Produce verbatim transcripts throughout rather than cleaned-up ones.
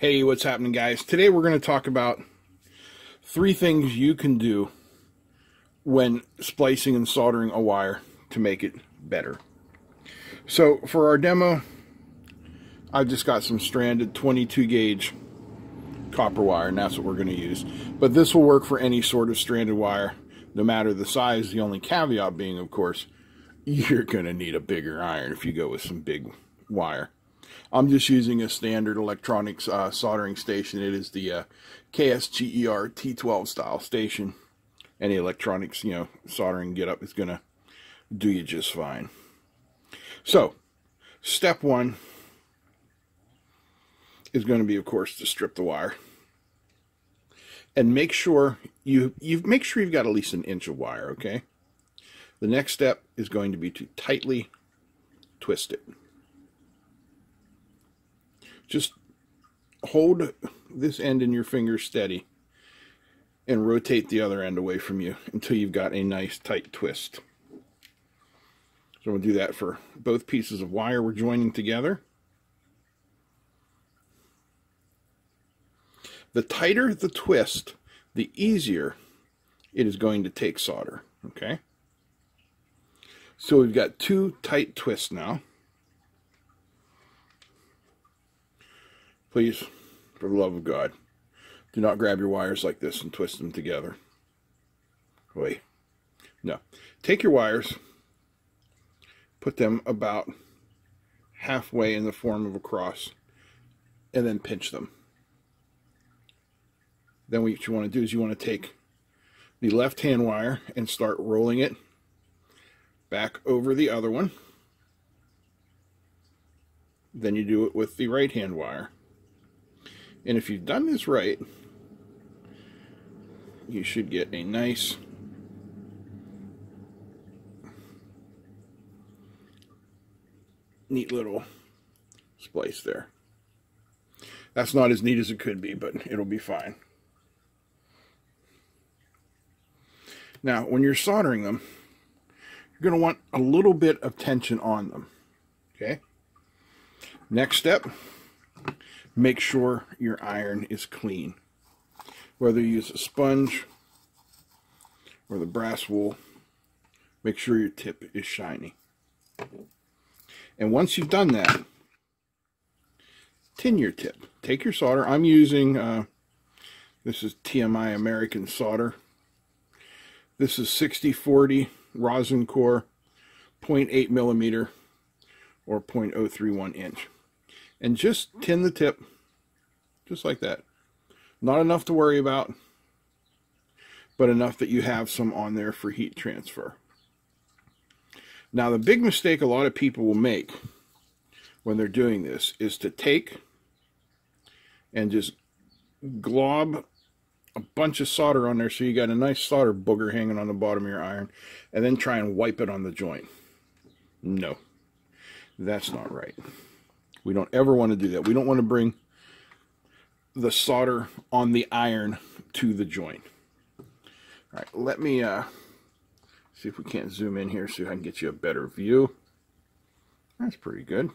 Hey, what's happening, guys? Today we're going to talk about three things you can do when splicing and soldering a wire to make it better. So for our demo, I've just got some stranded twenty-two gauge copper wire, and that's what we're going to use. But this will work for any sort of stranded wire, no matter the size. The only caveat being, of course, you're going to need a bigger iron if you go with some big wire. I'm just using a standard electronics uh, soldering station. It is the uh, K S G E R T twelve style station. Any electronics, you know, soldering get up is going to do you just fine. So, step one is going to be, of course, to strip the wire. And make sure you you make sure you've got at least an inch of wire, okay? The next step is going to be to tightly twist it. Just hold this end in your finger steady and rotate the other end away from you until you've got a nice tight twist. So we'll do that for both pieces of wire we're joining together. The tighter the twist, the easier it is going to take solder, okay? So we've got two tight twists now. Please, for the love of God, do not grab your wires like this and twist them together. Wait, no. Take your wires, put them about halfway in the form of a cross, and then pinch them. Then what you want to do is you want to take the left-hand wire and start rolling it back over the other one. Then you do it with the right-hand wire. And if you've done this right, you should get a nice neat little splice there. That's not as neat as it could be, but it'll be fine. Now, when you're soldering them, you're going to want a little bit of tension on them, okay? Next step, make sure your iron is clean. Whether you use a sponge or the brass wool, make sure your tip is shiny. And once you've done that, tin your tip. Take your solder. I'm using, uh, this is T M I American solder. This is sixty forty rosin core, zero point eight millimeter or zero point zero three one inch. And just tin the tip, just like that. Not enough to worry about, but enough that you have some on there for heat transfer. Now, the big mistake a lot of people will make when they're doing this is to take and just glob a bunch of solder on there so you got a nice solder booger hanging on the bottom of your iron, and then try and wipe it on the joint. No, that's not right. We don't ever want to do that. We don't want to bring the solder on the iron to the joint. All right, let me uh, see if we can't zoom in here so I can get you a better view. That's pretty good.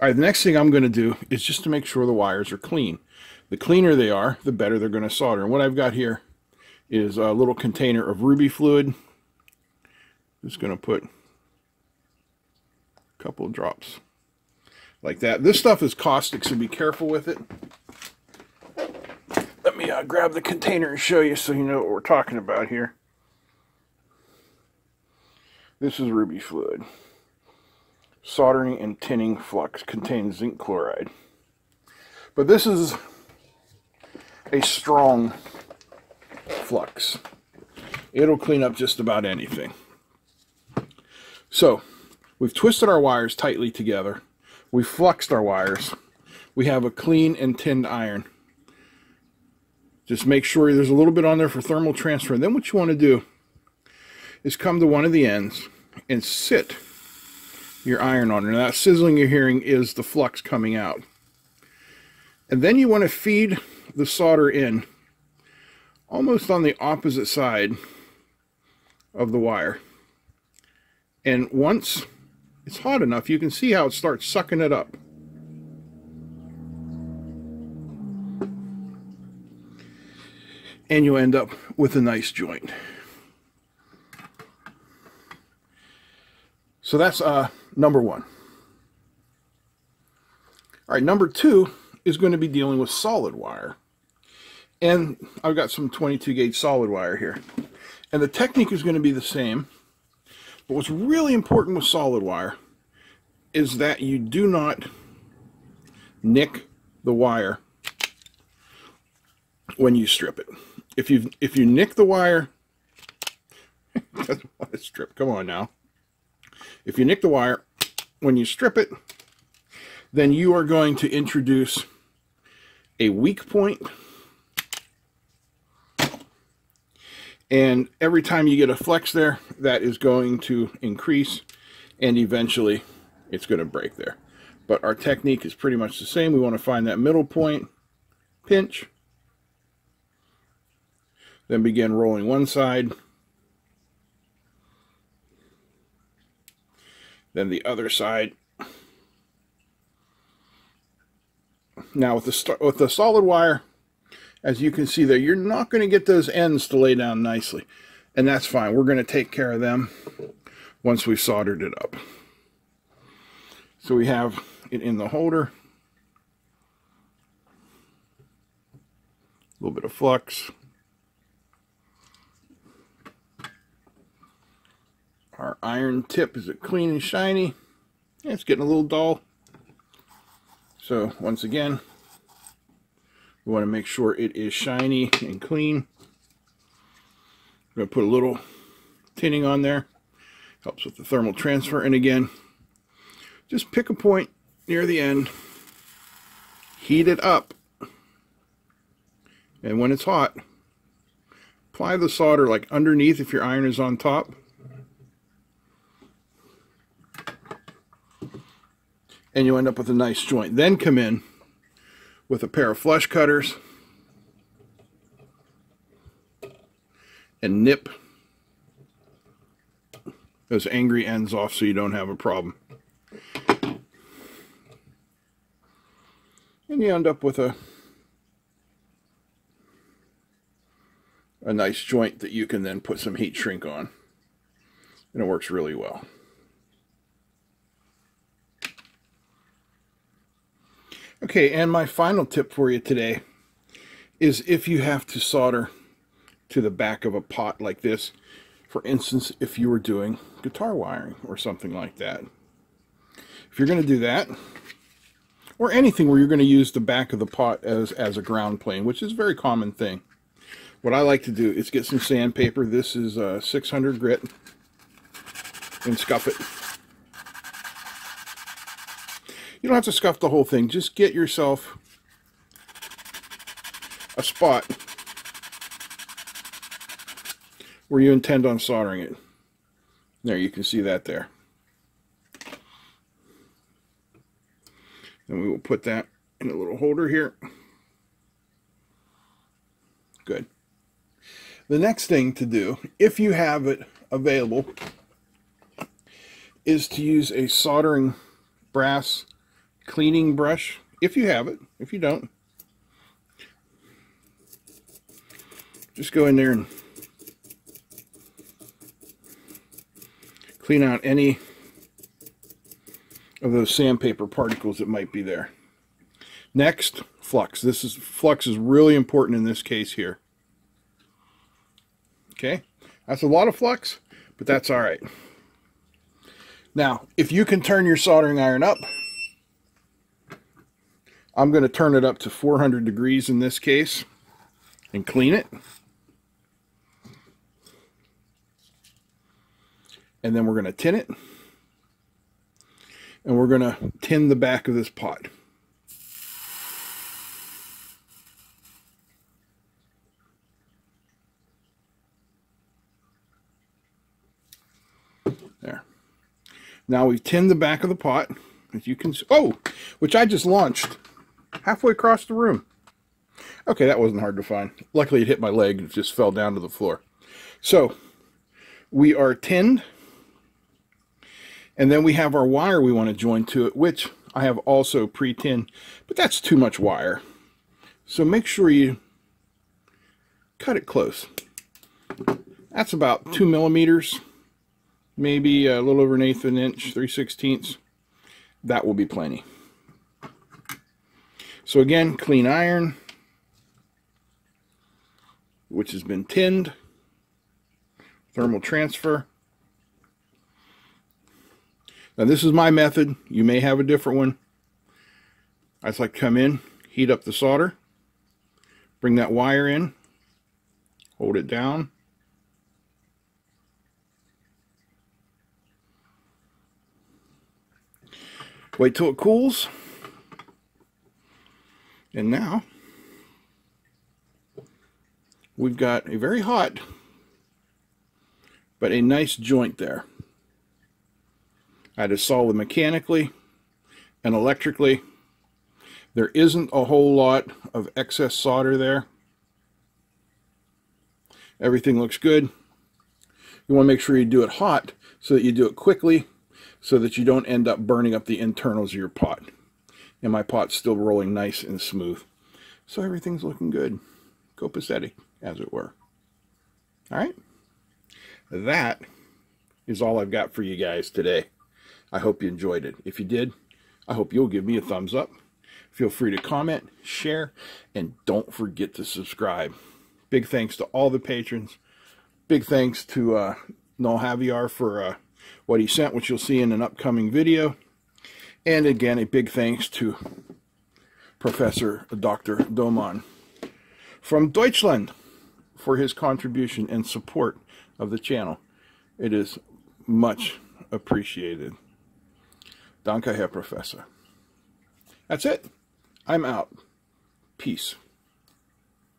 All right, the next thing I'm going to do is just to make sure the wires are clean. The cleaner they are, the better they're going to solder. And what I've got here is a little container of Ruby Fluid. Just going to put a couple drops. Like that. This stuff is caustic, so be careful with it. Let me uh, grab the container and show you so you know what we're talking about here. This is Ruby Fluid. Soldering and tinning flux, contains zinc chloride. But this is a strong flux. It'll clean up just about anything. So, we've twisted our wires tightly together. We fluxed our wires. We have a clean and tinned iron. Just make sure there's a little bit on there for thermal transfer. And then what you want to do is come to one of the ends and sit your iron on there. Now, that sizzling you're hearing is the flux coming out. And then you want to feed the solder in almost on the opposite side of the wire. And once it's hot enough, you can see how it starts sucking it up. and you end up with a nice joint. So that's uh, number one. All right, number two is going to be dealing with solid wire. And I've got some twenty-two gauge solid wire here. And the technique is going to be the same. But what's really important with solid wire is that you do not nick the wire when you strip it. If you if you nick the wire, doesn't want to strip. Come on now. If you nick the wire when you strip it, then you are going to introduce a weak point. And every time you get a flex there, that is going to increase, and eventually it's going to break there. But our technique is pretty much the same. We want to find that middle point, pinch, then begin rolling one side, then the other side. Now with the, with the solid wire, as you can see there, you're not going to get those ends to lay down nicely. And that's fine. We're going to take care of them once we've soldered it up. So we have it in the holder. A little bit of flux. Our iron tip, is it clean and shiny? Yeah, it's getting a little dull. So once again, we want to make sure it is shiny and clean. I'm going to put a little tinning on there. Helps with the thermal transfer. And again, just pick a point near the end. Heat it up. And when it's hot, apply the solder like underneath if your iron is on top. And you end up with a nice joint. Then come in with a pair of flush cutters and nip those angry ends off so you don't have a problem. And you end up with a a nice joint that you can then put some heat shrink on. And it works really well. Okay, and my final tip for you today is if you have to solder to the back of a pot like this, for instance, if you were doing guitar wiring or something like that. If you're going to do that, or anything where you're going to use the back of the pot as, as a ground plane, which is a very common thing, what I like to do is get some sandpaper. This is uh, six hundred grit, and scuff it. You don't have to scuff the whole thing. Just get yourself a spot where you intend on soldering it. There, you can see that there. And we will put that in a little holder here. Good. The next thing to do, if you have it available, is to use a soldering brass cleaning brush, if you have it. If you don't, just go in there and clean out any of those sandpaper particles that might be there. Next, flux. This is flux is really important in this case here. Okay, that's a lot of flux, but that's all right. Now, if you can turn your soldering iron up, I'm going to turn it up to four hundred degrees in this case and clean it. And then we're going to tin it. And we're going to tin the back of this pot. There. Now we've tinned the back of the pot, as you can see. Oh, which I just launched halfway across the room. Okay, that wasn't hard to find. Luckily, it hit my leg and it just fell down to the floor. So, we are tinned. And then we have our wire we want to join to it, which I have also pre-tinned. But that's too much wire. So make sure you cut it close. That's about two millimeters, maybe a little over an eighth of an inch, three sixteenths. That will be plenty. So again, clean iron, which has been tinned, thermal transfer. Now this is my method. You may have a different one. I just like to come in, heat up the solder, bring that wire in, hold it down. Wait till it cools. And now we've got a very hot but a nice joint there. I just solve it mechanically and electrically. There isn't a whole lot of excess solder there. Everything looks good. You want to make sure you do it hot so that you do it quickly, so that you don't end up burning up the internals of your pot. And my pot's still rolling nice and smooth. So everything's looking good. Copacetic, as it were. All right? That is all I've got for you guys today. I hope you enjoyed it. If you did, I hope you'll give me a thumbs up. Feel free to comment, share, and don't forget to subscribe. Big thanks to all the patrons. Big thanks to uh, Noel Javier for uh, what he sent, which you'll see in an upcoming video. And again, a big thanks to Professor Doctor Domann from Deutschland for his contribution and support of the channel. It is much appreciated. Danke, Herr Professor. That's it. I'm out. Peace.